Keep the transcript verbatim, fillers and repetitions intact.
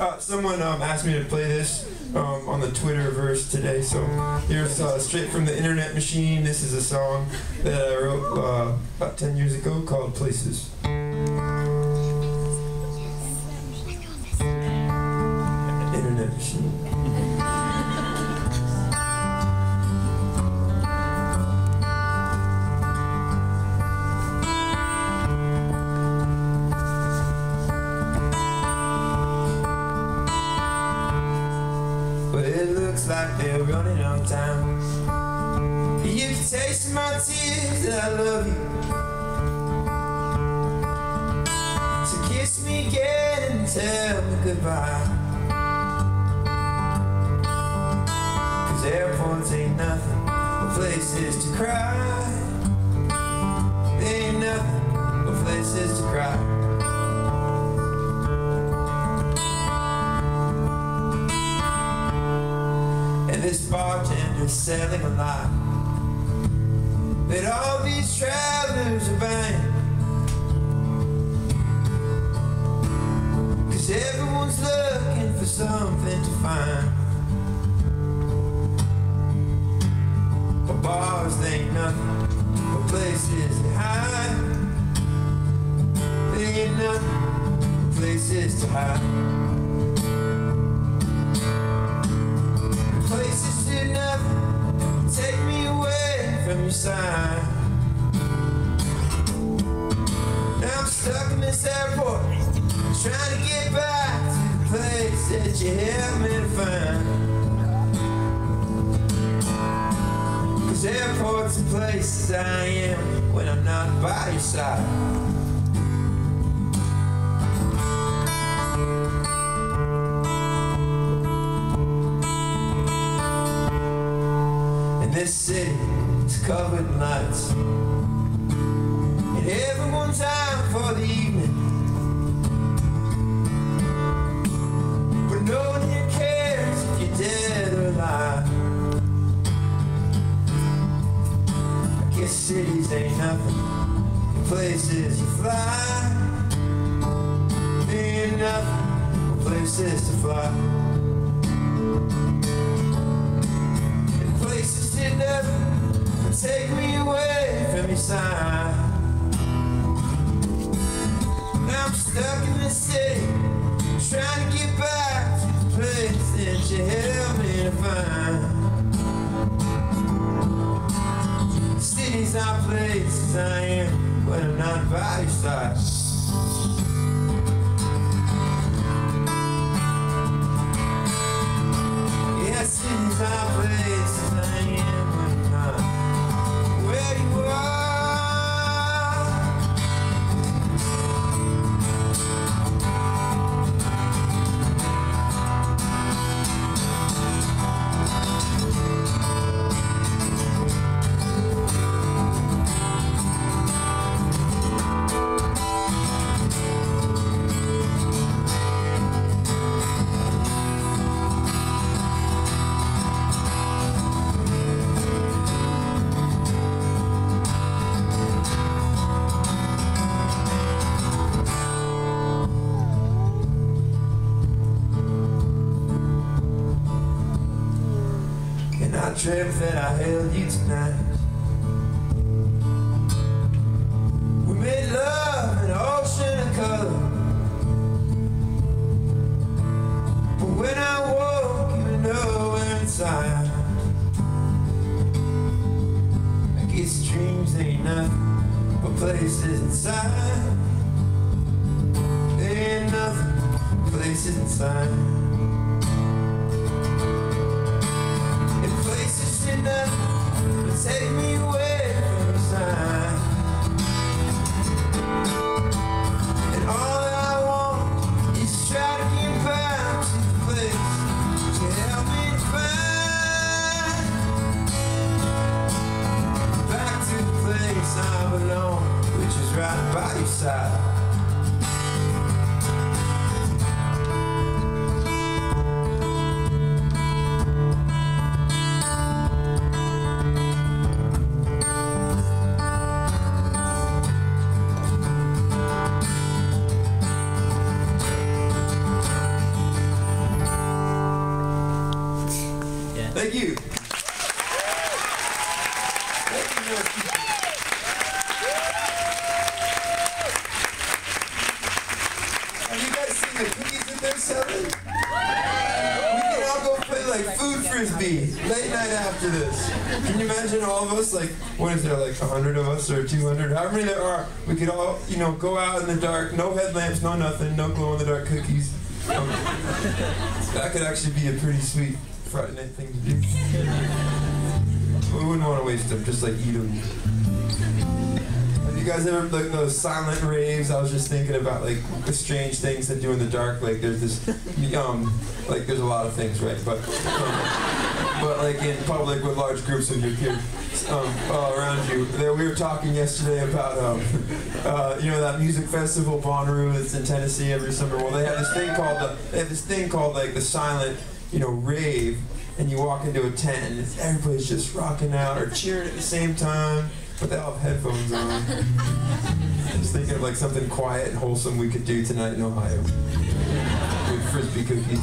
Uh, someone um, asked me to play this um, on the Twitterverse today, so here's uh, straight from the internet machine. This is a song that I wrote uh, about ten years ago called Places. Internet machine. Like they're running on time. You can taste my tears that I love you, so kiss me again and tell me goodbye, 'cause airports ain't nothing but places to cry. They ain't nothing but places to cry. This bartender's selling a lot that all these travelers are buying, 'cause everyone's looking for something to find. But bars ain't nothing but places to hide. They ain't nothing but places to hide. Places to nothing, take me away from your side. Now I'm stuck in this airport, trying to get back to the place that you helped me to find. 'Cause airports are places I am when I'm not by your side. This city is covered in lights, and everyone's out for the evening, but no one here cares if you're dead or alive. I guess cities ain't nothing but places you fly. They ain't nothing but places to fly. Places to nothing, take me away from your side. Now I'm stuck in the city, trying to get back to the place that you helped me to find. Cities are places I am when I'm not by your side. Yeah, cities are places. Trip that I held you tonight. We made love in an ocean of color, but when I woke, you were nowhere inside. I guess dreams ain't nothing but places inside. They ain't nothing but places inside. Take me away from the side. And all I want is to try to get back to the place to help me to find. Back to the place I belong, which is right by your side. at you. Have you guys seen the cookies that they're selling? We can all go play like food frisbee late night after this. Can you imagine all of us, like, what is there, like a hundred of us or two hundred? However many there are, we could all, you know, go out in the dark, no headlamps, no nothing, no glow-in-the-dark cookies. Um, that could actually be a pretty sweet Friday night thing to do. We wouldn't want to waste them, just like eat them. Have you guys ever, like, those silent raves? I was just thinking about, like, the strange things that do in the dark. Like, there's this, um, like, there's a lot of things, right? But, um, but like, in public with large groups of your kids um, all around you. We were talking yesterday about, um, uh, you know, that music festival, Bonnaroo, that's in Tennessee every summer. Well, they have this thing called, the, they have this thing called, like, the silent, you know, rave, and you walk into a tent and everybody's just rocking out or cheering at the same time, but they all have headphones on. Just thinking of like something quiet and wholesome we could do tonight in Ohio with frisbee cookies.